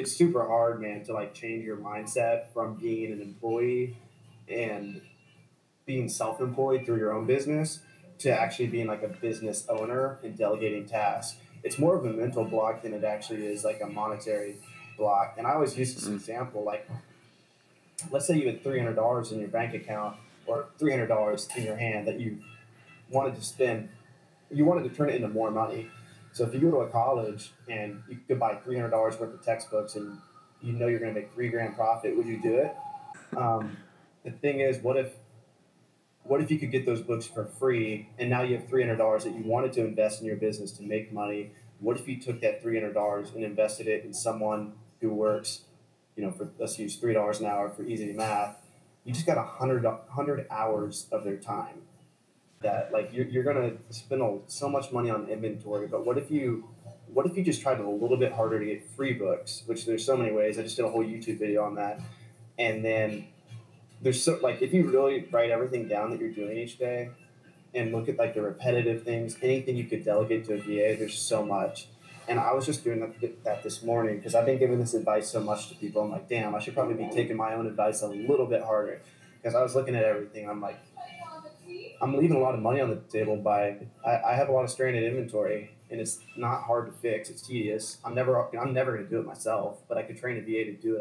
it's super hard, man, to like change your mindset from being an employee and being self-employed through your own business to actually being like a business owner and delegating tasks. It's more of a mental block than it actually is like a monetary block. And I always use this example, like let's say you had $300 in your bank account or $300 in your hand that you wanted to spend. You wanted to turn it into more money. So if you go to a college and you could buy $300 worth of textbooks and you know you're going to make $3 grand profit, would you do it? The thing is, what if you could get those books for free and now you have $300 that you wanted to invest in your business to make money? What if you took that $300 and invested it in someone who works, you know, for, let's use $3 an hour for easy math? You just got 100 hours of their time. That like you're gonna spend so much money on inventory, but what if you just tried a little bit harder to get free books, which there's so many ways. I just did a whole YouTube video on that. And then there's so like if you really write everything down that you're doing each day and look at like the repetitive things, anything you could delegate to a VA, there's so much. And I was just doing that this morning because I've been giving this advice so much to people. I'm like, damn, I should probably be taking my own advice a little bit harder, because I was looking at everything. I'm like, I'm leaving a lot of money on the table by I have a lot of stranded inventory, and it's not hard to fix. It's tedious. I'm never going to do it myself, but I could train a VA to do it.